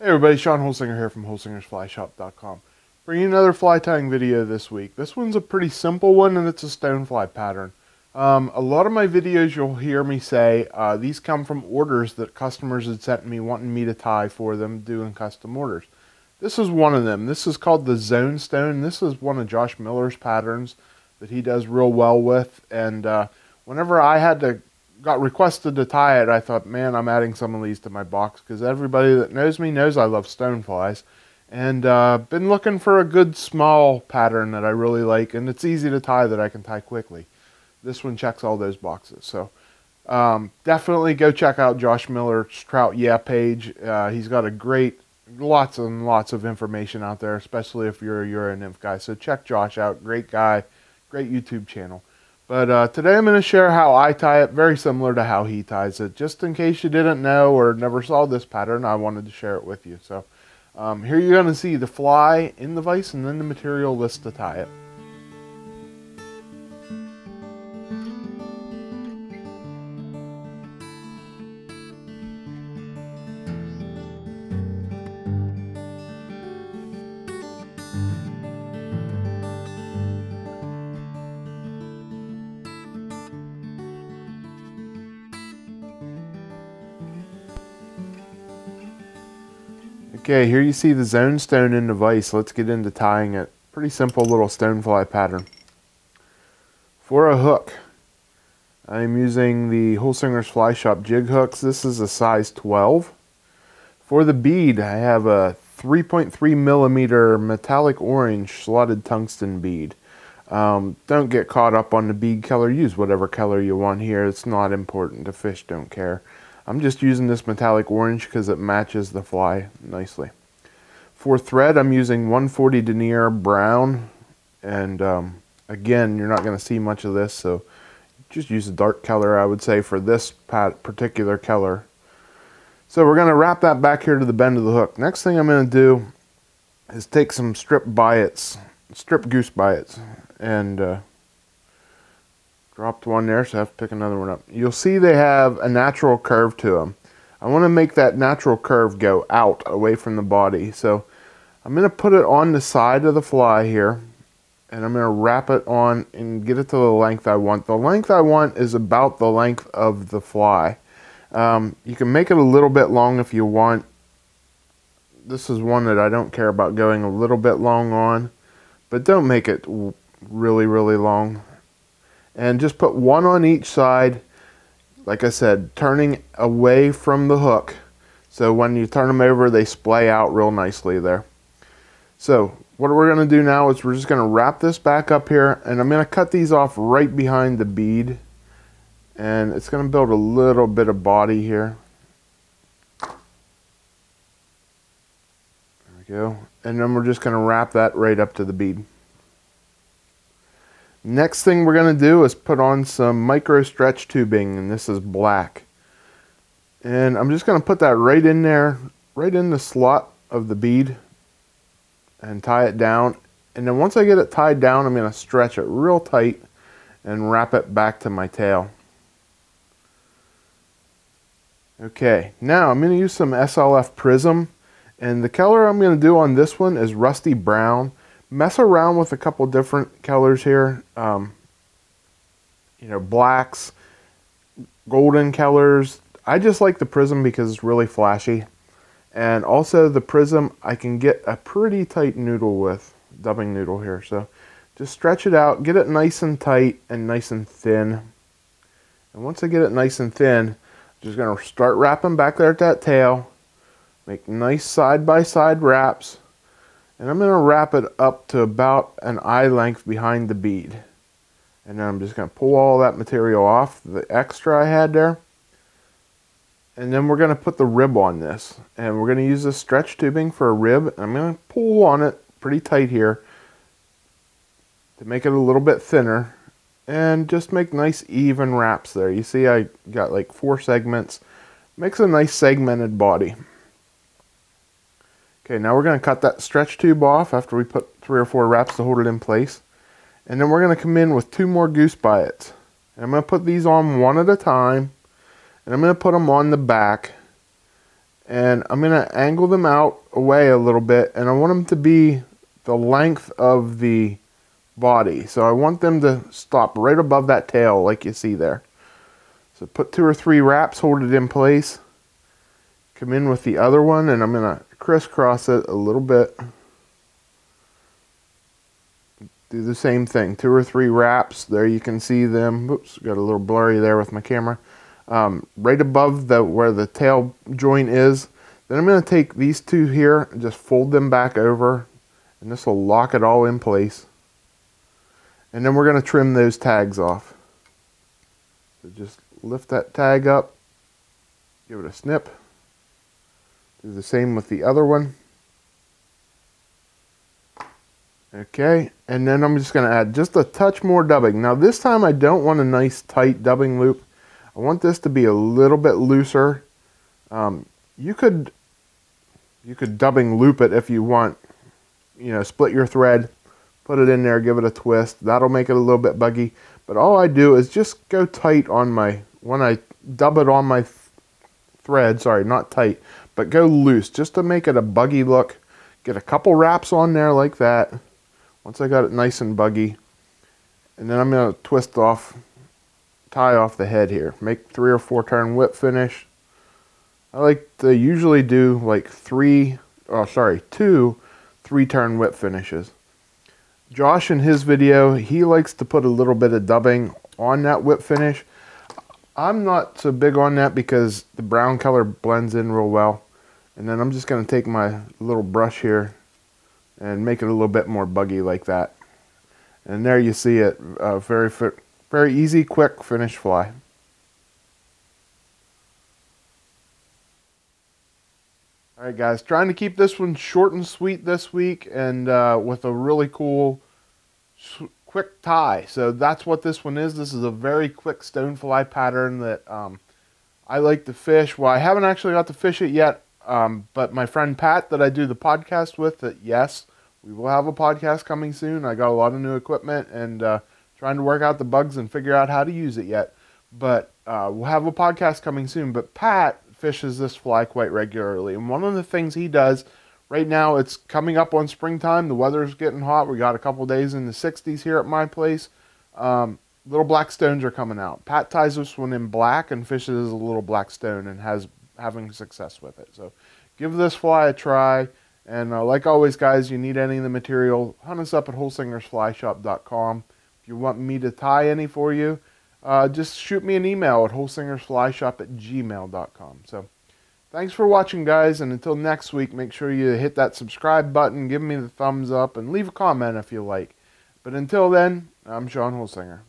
Hey everybody, Sean Holsinger here from holsingersflyshop.com. Bringing another fly tying video this week. This one's a pretty simple one and it's a stonefly pattern. A lot of my videos you'll hear me say these come from orders that customers had sent me wanting me to tie for them doing custom orders. This is one of them. This is called the Zone Stone. This is one of Josh Miller's patterns that he does real well with, and whenever I got requested to tie it, I thought, man, I'm adding some of these to my box because everybody that knows me knows I love stoneflies, and been looking for a good small pattern that I really like and it's easy to tie that I can tie quickly. This one checks all those boxes, so definitely go check out Josh Miller's Trout Yeah page. He's got a great, lots and lots of information out there, especially if you're a Euro nymph guy, so check Josh out. Great guy, great YouTube channel. But today I'm going to share how I tie it, very similar to how he ties it. Just in case you didn't know or never saw this pattern, I wanted to share it with you. So here you're going to see the fly in the vise and then the material list to tie it. Okay, here you see the Zone Stone in the vise. Let's get into tying it. Pretty simple little stonefly pattern. For a hook, I'm using the Holsinger's Fly Shop jig hooks. This is a size 12. For the bead, I have a 3.3mm metallic orange slotted tungsten bead. Don't get caught up on the bead color. Use whatever color you want here. It's not important. The fish don't care. I'm just using this metallic orange because it matches the fly nicely. For thread, I'm using 140 denier brown, and again, you're not going to see much of this, so just use a dark color, I would say, for this particular color. So we're going to wrap that back here to the bend of the hook. Next thing I'm going to do is take some strip goose biots, and dropped one there, so I have to pick another one up. You'll see they have a natural curve to them. I want to make that natural curve go out, away from the body. So I'm going to put it on the side of the fly here, and I'm going to wrap it on and get it to the length I want. The length I want is about the length of the fly. You can make it a little bit long if you want. This is one that I don't care about going a little bit long on, but don't make it really, really long. And just put one on each side, like I said, turning away from the hook. So when you turn them over, they splay out real nicely there. So what we're going to do now is we're just going to wrap this back up here, and I'm going to cut these off right behind the bead. And it's going to build a little bit of body here. There we go. And then we're just going to wrap that right up to the bead. Next thing we're going to do is put on some micro stretch tubing, and this is black. And I'm just going to put that right in there, right in the slot of the bead, and tie it down. And then once I get it tied down, I'm going to stretch it real tight and wrap it back to my tail. Okay, now I'm going to use some SLF Prism, and the color I'm going to do on this one is rusty brown. Mess around with a couple different colors here, you know, blacks, golden colors. I just like the Prism because it's really flashy, and also the Prism I can get a pretty tight noodle with, dubbing noodle here, so just stretch it out, get it nice and tight and nice and thin. And once I get it nice and thin, I'm just going to start wrapping back there at that tail, make nice side-by-side wraps. And I'm going to wrap it up to about an eye length behind the bead. And then I'm just going to pull all that material off, the extra I had there. And then we're going to put the rib on this. And we're going to use this stretch tubing for a rib. And I'm going to pull on it pretty tight here to make it a little bit thinner. And just make nice even wraps there. You see I got like 4 segments. Makes a nice segmented body. Okay, now we're going to cut that stretch tube off after we put 3 or 4 wraps to hold it in place. And then we're going to come in with 2 more goose biots. And I'm going to put these on one at a time. And I'm going to put them on the back. and I'm gonna angle them out away a little bit, and I want them to be the length of the body. So I want them to stop right above that tail like you see there. So put 2 or 3 wraps, hold it in place, come in with the other one, and I'm gonna crisscross it a little bit. Do the same thing, 2 or 3 wraps. There you can see them. Oops, got a little blurry there with my camera. Right above where the tail joint is. Then I'm gonna take these two here and just fold them back over, and this will lock it all in place. And then we're gonna trim those tags off. So just lift that tag up, give it a snip. Do the same with the other one. Okay, and then I'm just gonna add just a touch more dubbing. Now this time I don't want a nice tight dubbing loop. I want this to be a little bit looser. You could dubbing loop it if you want. You know, split your thread, put it in there, give it a twist. That'll make it a little bit buggy. But all I do is just go tight on my, when I dub it on my thread, sorry, not tight, but go loose just to make it a buggy look. Get a couple wraps on there like that. Once I got it nice and buggy, and then I'm going to twist off, tie off the head here. Make 3 or 4 turn whip finish. I like to usually do like 2 3 turn whip finishes. Josh, in his video, he likes to put a little bit of dubbing on that whip finish. I'm not so big on that because the brown color blends in real well. And then I'm just going to take my little brush here and make it a little bit more buggy like that. And there you see it, very easy, quick finish fly. All right guys, trying to keep this one short and sweet this week, and with a really cool quick tie. So that's what this one is. This is a very quick stonefly pattern that I like to fish. Well, I haven't actually got to fish it yet. But my friend Pat that I do the podcast with, yes, we will have a podcast coming soon. I got a lot of new equipment and trying to work out the bugs and figure out how to use it yet. But we'll have a podcast coming soon. But Pat fishes this fly quite regularly. And one of the things he does, right now it's coming up on springtime. The weather's getting hot. We got a couple days in the 60s here at my place. Little black stones are coming out. Pat ties this one in black and fishes a little black stone and has having success with it. So give this fly a try, and like always guys, you need any of the material, hunt us up at holsingersflyshop.com. If you want me to tie any for you, just shoot me an email at holsingersflyshop@gmail.com. So thanks for watching guys, and until next week, make sure you hit that subscribe button, give me the thumbs up, and leave a comment if you like. But until then, I'm Sean Holsinger.